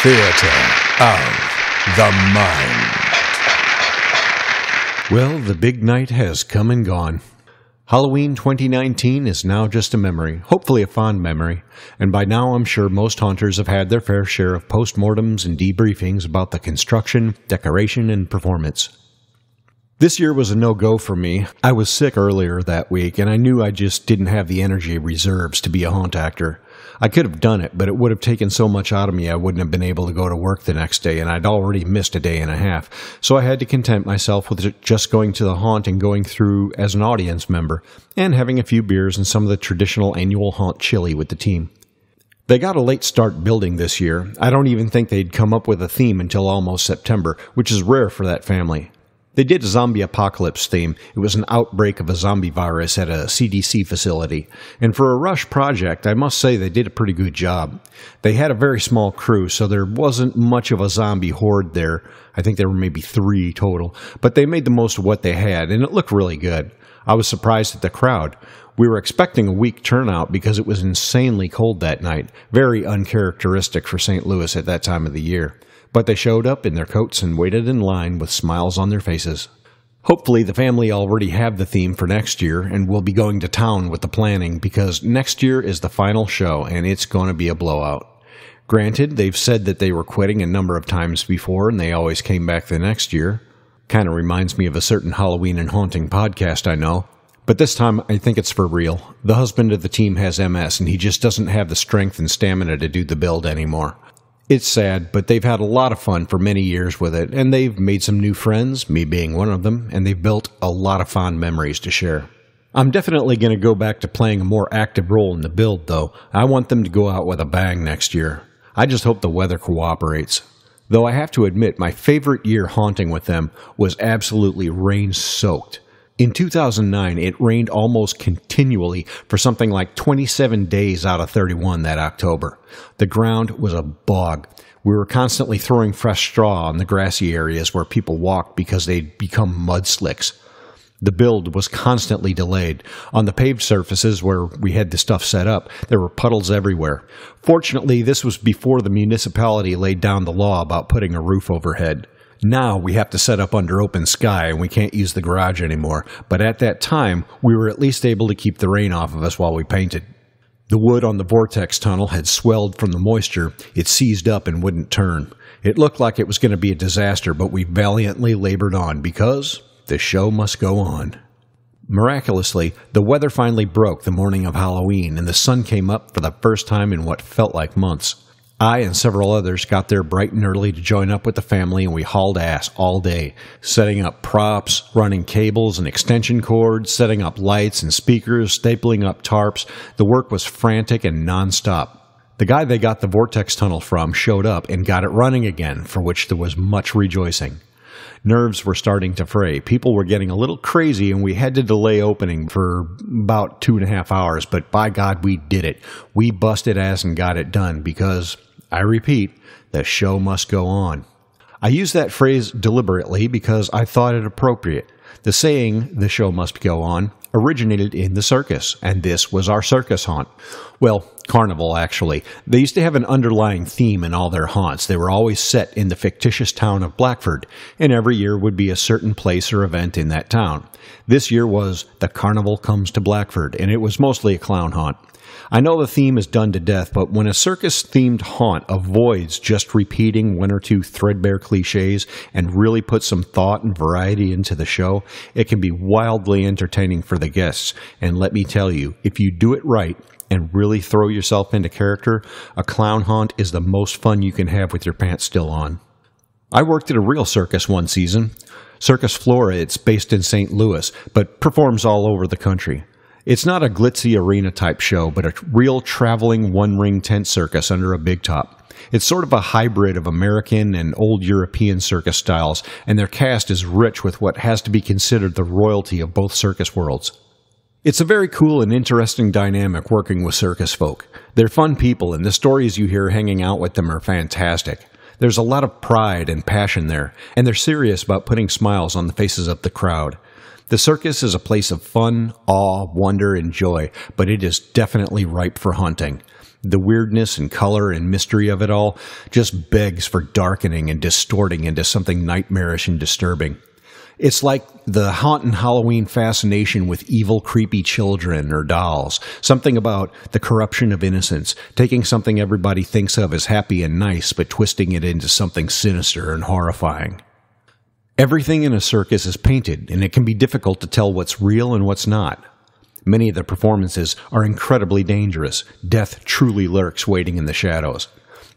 Theater of the Mind. Well, the big night has come and gone. Halloween 2019 is now just a memory, hopefully a fond memory, and by now I'm sure most haunters have had their fair share of postmortems and debriefings about the construction, decoration, and performance. This year was a no-go for me. I was sick earlier that week, and I knew I just didn't have the energy reserves to be a haunt actor. I could have done it, but it would have taken so much out of me I wouldn't have been able to go to work the next day, and I'd already missed a day and a half, so I had to content myself with just going to the haunt and going through as an audience member, and having a few beers and some of the traditional annual haunt chili with the team. They got a late start building this year. I don't even think they'd come up with a theme until almost September, which is rare for that family. They did a zombie apocalypse theme. It was an outbreak of a zombie virus at a CDC facility. And for a rush project, I must say they did a pretty good job. They had a very small crew, so there wasn't much of a zombie horde there. I think there were maybe 3 total. But they made the most of what they had, and it looked really good. I was surprised at the crowd. We were expecting a weak turnout because it was insanely cold that night. Very uncharacteristic for St. Louis at that time of the year. But they showed up in their coats and waited in line with smiles on their faces. Hopefully the family already have the theme for next year and will be going to town with the planning, because next year is the final show and it's going to be a blowout. Granted, they've said that they were quitting a number of times before and they always came back the next year. Kind of reminds me of a certain Halloween and haunting podcast I know. But this time, I think it's for real. The husband of the team has MS and he just doesn't have the strength and stamina to do the build anymore. It's sad, but they've had a lot of fun for many years with it, and they've made some new friends, me being one of them, and they've built a lot of fond memories to share. I'm definitely going to go back to playing a more active role in the build, though. I want them to go out with a bang next year. I just hope the weather cooperates. Though I have to admit, my favorite year haunting with them was absolutely rain-soaked. In 2009, it rained almost continually for something like 27 days out of 31 that October. The ground was a bog. We were constantly throwing fresh straw on the grassy areas where people walked because they'd become mud slicks. The build was constantly delayed. On the paved surfaces where we had the stuff set up, there were puddles everywhere. Fortunately, this was before the municipality laid down the law about putting a roof overhead. Now we have to set up under open sky and we can't use the garage anymore, but at that time, we were at least able to keep the rain off of us while we painted. The wood on the vortex tunnel had swelled from the moisture. It seized up and wouldn't turn. It looked like it was going to be a disaster, but we valiantly labored on because the show must go on. Miraculously, the weather finally broke the morning of Halloween and the sun came up for the first time in what felt like months. I and several others got there bright and early to join up with the family, and we hauled ass all day, setting up props, running cables and extension cords, setting up lights and speakers, stapling up tarps. The work was frantic and nonstop. The guy they got the vortex tunnel from showed up and got it running again, for which there was much rejoicing. Nerves were starting to fray. People were getting a little crazy, and we had to delay opening for about 2.5 hours, but by God, we did it. We busted ass and got it done because, I repeat, the show must go on. I use that phrase deliberately because I thought it appropriate. The saying, the show must go on, originated in the circus, and this was our circus haunt. Well, carnival, actually. They used to have an underlying theme in all their haunts. They were always set in the fictitious town of Blackford, and every year would be a certain place or event in that town. This year was The Carnival Comes to Blackford, and it was mostly a clown haunt. I know the theme is done to death, but when a circus-themed haunt avoids just repeating 1 or 2 threadbare cliches and really puts some thought and variety into the show, it can be wildly entertaining for the guests. And let me tell you, if you do it right and really throw yourself into character, a clown haunt is the most fun you can have with your pants still on. I worked at a real circus one season. Circus Flora, it's based in St. Louis, but performs all over the country. It's not a glitzy arena-type show, but a real traveling one-ring tent circus under a big top. It's sort of a hybrid of American and old European circus styles, and their cast is rich with what has to be considered the royalty of both circus worlds. It's a very cool and interesting dynamic working with circus folk. They're fun people, and the stories you hear hanging out with them are fantastic. There's a lot of pride and passion there, and they're serious about putting smiles on the faces of the crowd. The circus is a place of fun, awe, wonder, and joy, but it is definitely ripe for haunting. The weirdness and color and mystery of it all just begs for darkening and distorting into something nightmarish and disturbing. It's like the haunting Halloween fascination with evil, creepy children or dolls. Something about the corruption of innocence, taking something everybody thinks of as happy and nice, but twisting it into something sinister and horrifying. Everything in a circus is painted, and it can be difficult to tell what's real and what's not. Many of the performances are incredibly dangerous. Death truly lurks waiting in the shadows.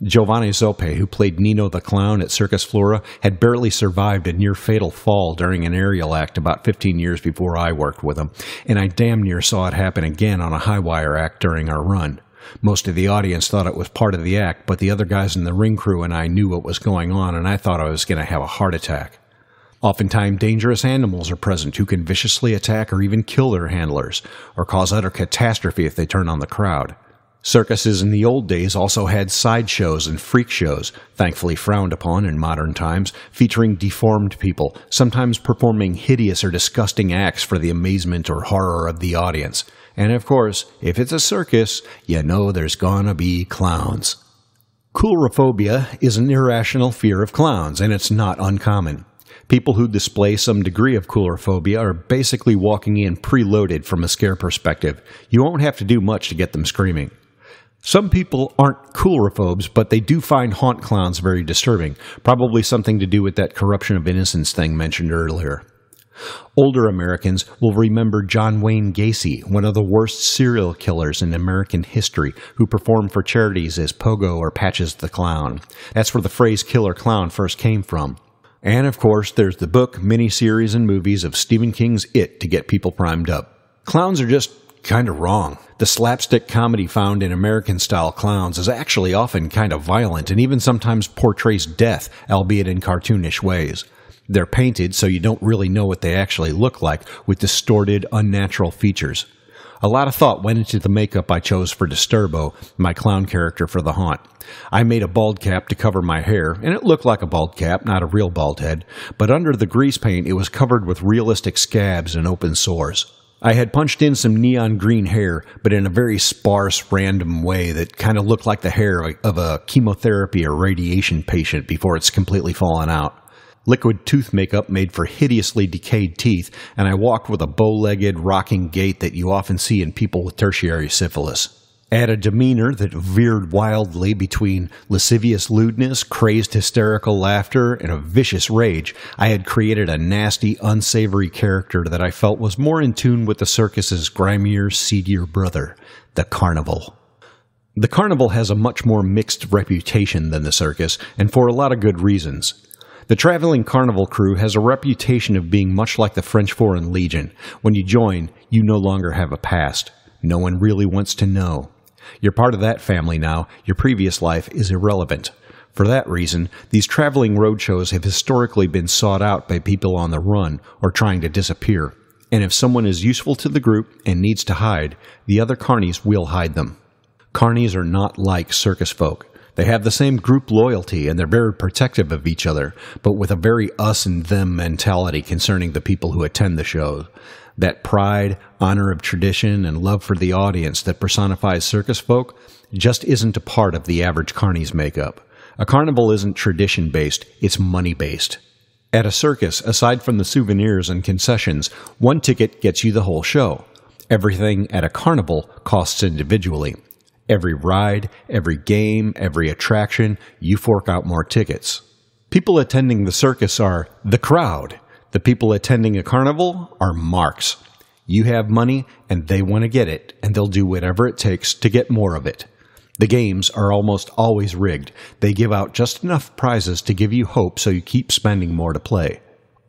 Giovanni Zoppe, who played Nino the Clown at Circus Flora, had barely survived a near-fatal fall during an aerial act about 15 years before I worked with him, and I damn near saw it happen again on a high-wire act during our run. Most of the audience thought it was part of the act, but the other guys in the ring crew and I knew what was going on, and I thought I was going to have a heart attack. Oftentimes, dangerous animals are present who can viciously attack or even kill their handlers, or cause utter catastrophe if they turn on the crowd. Circuses in the old days also had sideshows and freak shows, thankfully frowned upon in modern times, featuring deformed people, sometimes performing hideous or disgusting acts for the amazement or horror of the audience. And of course, if it's a circus, you know there's gonna be clowns. Coulrophobia is an irrational fear of clowns, and it's not uncommon. People who display some degree of coulrophobia are basically walking in preloaded from a scare perspective. You won't have to do much to get them screaming. Some people aren't coulrophobes, but they do find haunt clowns very disturbing, probably something to do with that corruption of innocence thing mentioned earlier. Older Americans will remember John Wayne Gacy, one of the worst serial killers in American history, who performed for charities as Pogo or Patches the Clown. That's where the phrase killer clown first came from. And, of course, there's the book, miniseries, and movies of Stephen King's It to get people primed up. Clowns are just kind of wrong. The slapstick comedy found in American-style clowns is actually often kind of violent and even sometimes portrays death, albeit in cartoonish ways. They're painted so you don't really know what they actually look like, with distorted, unnatural features. A lot of thought went into the makeup I chose for Disturbo, my clown character for The Haunt. I made a bald cap to cover my hair, and it looked like a bald cap, not a real bald head, but under the grease paint it was covered with realistic scabs and open sores. I had punched in some neon green hair, but in a very sparse, random way that kind of looked like the hair of a chemotherapy or radiation patient before it's completely fallen out. Liquid tooth makeup made for hideously decayed teeth, and I walked with a bow-legged, rocking gait that you often see in people with tertiary syphilis. I had a demeanor that veered wildly between lascivious lewdness, crazed hysterical laughter, and a vicious rage. I had created a nasty, unsavory character that I felt was more in tune with the circus's grimier, seedier brother, the carnival. The carnival has a much more mixed reputation than the circus, and for a lot of good reasons. The traveling carnival crew has a reputation of being much like the French Foreign Legion. When you join, you no longer have a past. No one really wants to know. You're part of that family now. Your previous life is irrelevant. For that reason, these traveling roadshows have historically been sought out by people on the run or trying to disappear. And if someone is useful to the group and needs to hide, the other carnies will hide them. Carnies are not like circus folk. They have the same group loyalty, and they're very protective of each other, but with a very us and them mentality concerning the people who attend the show. That pride, honor of tradition, and love for the audience that personifies circus folk just isn't a part of the average carney's makeup. A carnival isn't tradition-based, it's money-based. At a circus, aside from the souvenirs and concessions, one ticket gets you the whole show. Everything at a carnival costs individually. Every ride, every game, every attraction, you fork out more tickets. People attending the circus are the crowd. The people attending a carnival are marks. You have money, and they want to get it, and they'll do whatever it takes to get more of it. The games are almost always rigged. They give out just enough prizes to give you hope so you keep spending more to play.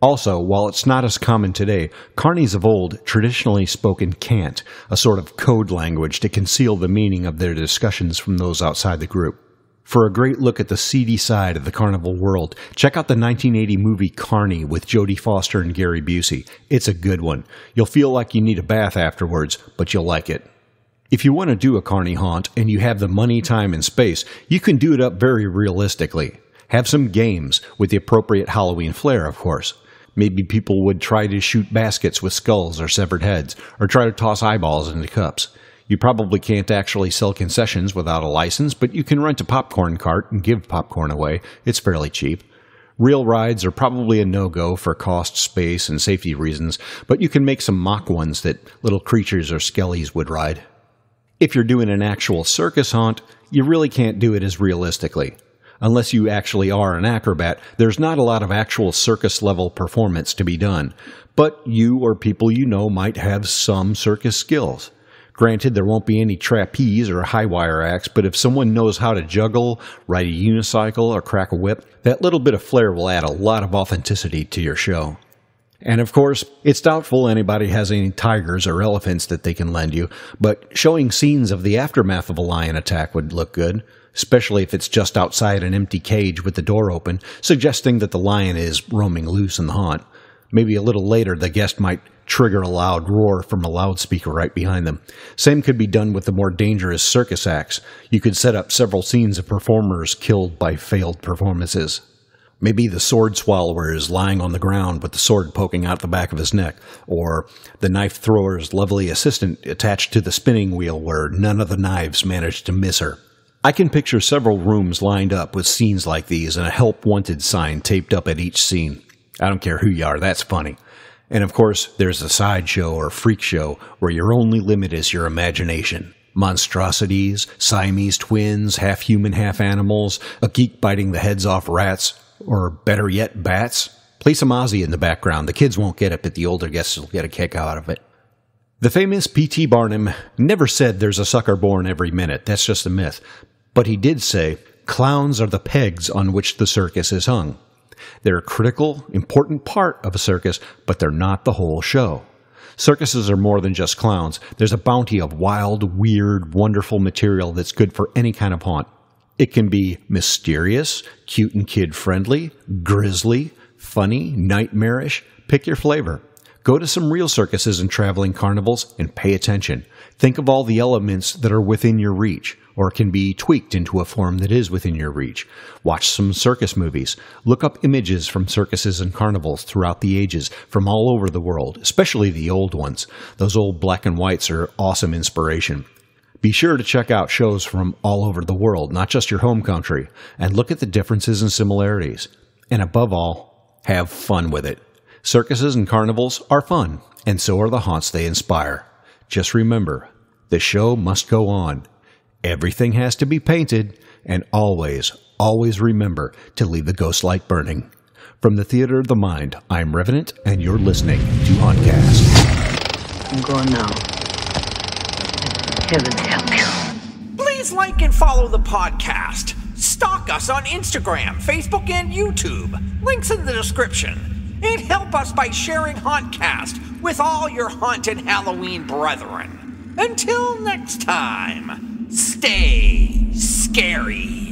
Also, while it's not as common today, carnies of old traditionally spoke in cant, a sort of code language to conceal the meaning of their discussions from those outside the group. For a great look at the seedy side of the carnival world, check out the 1980 movie Carney with Jodie Foster and Gary Busey. It's a good one. You'll feel like you need a bath afterwards, but you'll like it. If you want to do a carny haunt and you have the money, time, and space, you can do it up very realistically. Have some games, with the appropriate Halloween flair, of course. Maybe people would try to shoot baskets with skulls or severed heads, or try to toss eyeballs into cups. You probably can't actually sell concessions without a license, but you can rent a popcorn cart and give popcorn away. It's fairly cheap. Real rides are probably a no-go for cost, space, and safety reasons, but you can make some mock ones that little creatures or skellies would ride. If you're doing an actual circus haunt, you really can't do it as realistically. Unless you actually are an acrobat, there's not a lot of actual circus-level performance to be done, but you or people you know might have some circus skills. Granted, there won't be any trapeze or high wire acts, but if someone knows how to juggle, ride a unicycle, or crack a whip, that little bit of flair will add a lot of authenticity to your show. And of course, it's doubtful anybody has any tigers or elephants that they can lend you, but showing scenes of the aftermath of a lion attack would look good, especially if it's just outside an empty cage with the door open, suggesting that the lion is roaming loose in the haunt. Maybe a little later, the guest might trigger a loud roar from a loudspeaker right behind them. Same could be done with the more dangerous circus acts. You could set up several scenes of performers killed by failed performances. Maybe the sword swallower is lying on the ground with the sword poking out the back of his neck, or the knife thrower's lovely assistant attached to the spinning wheel where none of the knives managed to miss her. I can picture several rooms lined up with scenes like these and a help wanted sign taped up at each scene. I don't care who you are, that's funny. And of course, there's the sideshow or freak show where your only limit is your imagination. Monstrosities, Siamese twins, half-human, half-animals, a geek biting the heads off rats, or better yet, bats. Play some Ozzy in the background. The kids won't get it, but the older guests will get a kick out of it. The famous P.T. Barnum never said there's a sucker born every minute. That's just a myth. But he did say, clowns are the pegs on which the circus is hung. They're a critical, important part of a circus, but they're not the whole show. Circuses are more than just clowns. There's a bounty of wild, weird, wonderful material that's good for any kind of haunt. It can be mysterious, cute and kid-friendly, grisly, funny, nightmarish. Pick your flavor. Go to some real circuses and traveling carnivals and pay attention. Think of all the elements that are within your reach, or can be tweaked into a form that is within your reach. Watch some circus movies. Look up images from circuses and carnivals throughout the ages, from all over the world, especially the old ones. Those old black and whites are awesome inspiration. Be sure to check out shows from all over the world, not just your home country, and look at the differences and similarities. And above all, have fun with it. Circuses and carnivals are fun, and so are the haunts they inspire. Just remember, the show must go on. Everything has to be painted, and always, always remember to leave the ghost light burning. From the Theater of the Mind, I'm Revenant, and you're listening to HauntCast. I'm going now. Heaven help you. Please like and follow the podcast. Stalk us on Instagram, Facebook, and YouTube. Links in the description. And help us by sharing HauntCast with all your haunted Halloween brethren. Until next time. Stay scary.